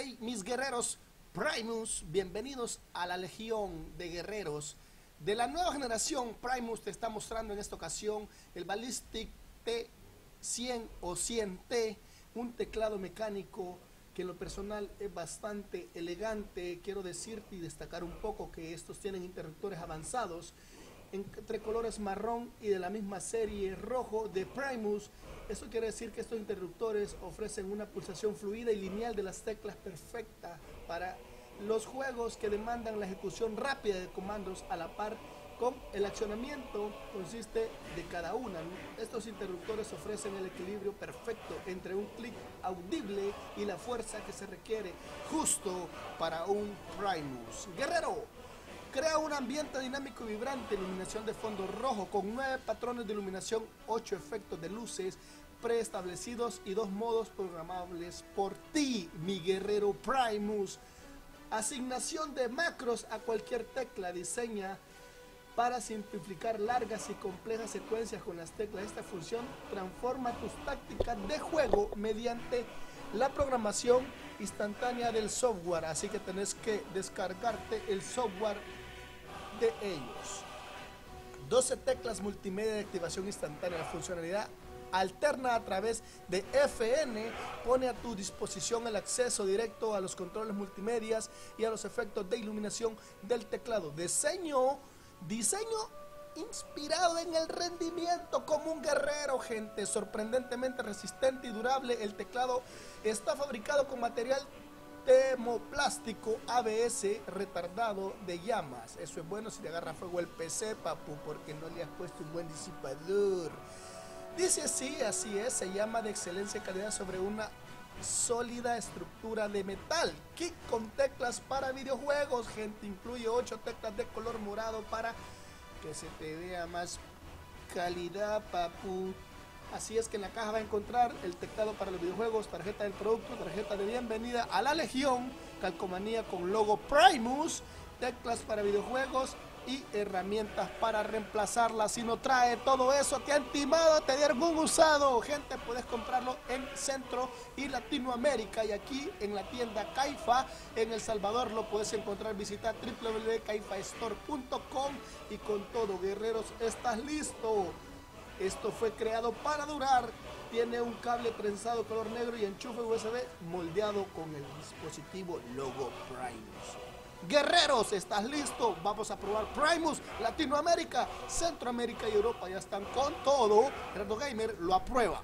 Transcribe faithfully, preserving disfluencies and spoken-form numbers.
Rey, mis guerreros Primus, bienvenidos a la legión de guerreros de la nueva generación. Primus te está mostrando en esta ocasión el Ballistic T cien o cien T, un teclado mecánico que en lo personal es bastante elegante. Quiero decirte y destacar un poco que estos tienen interruptores avanzados entre colores marrón y de la misma serie rojo de Primus. Eso quiere decir que estos interruptores ofrecen una pulsación fluida y lineal de las teclas, perfecta para los juegos que demandan la ejecución rápida de comandos a la par con el accionamiento consiste de cada una. Estos interruptores ofrecen el equilibrio perfecto entre un clic audible y la fuerza que se requiere justo para un Primus. Guerrero crea un ambiente dinámico y vibrante, iluminación de fondo rojo con nueve patrones de iluminación, ocho efectos de luces preestablecidos y dos modos programables por ti, mi guerrero Primus. Asignación de macros a cualquier tecla, diseña para simplificar largas y complejas secuencias con las teclas. Esta función transforma tus tácticas de juego mediante la programación instantánea del software, así que tenés que descargarte el software de ellos. doce teclas multimedia de activación instantánea. La funcionalidad alterna a través de F N pone a tu disposición el acceso directo a los controles multimedias y a los efectos de iluminación del teclado. Diseño, diseño inspirado en el rendimiento como un guerrero, gente. Sorprendentemente resistente y durable, el teclado está fabricado con material termoplástico A B S retardado de llamas. Eso es bueno si le agarra fuego el P C, papu, porque no le has puesto un buen disipador. Dice sí, así es, se llama de excelencia y calidad sobre una sólida estructura de metal. Kit con teclas para videojuegos, gente. Incluye ocho teclas de color morado para que se te vea más calidad, papu. Así es que en la caja va a encontrar el teclado para los videojuegos, tarjeta del producto, tarjeta de bienvenida a la legión, calcomanía con logo Primus, teclas para videojuegos y herramientas para reemplazarlas. Si no trae todo eso, te han timado, te dieron un usado. Gente, puedes comprarlo en Centro y Latinoamérica y aquí en la tienda Caifa en El Salvador lo puedes encontrar. Visita w w w punto caifa store punto com y con todo, guerreros, estás listo. Esto fue creado para durar. Tiene un cable trenzado color negro y enchufe U S B moldeado con el dispositivo logo Primus. Guerreros, ¿estás listo? Vamos a probar Primus. Latinoamérica, Centroamérica y Europa ya están con todo. Gerardo Gamer lo aprueba.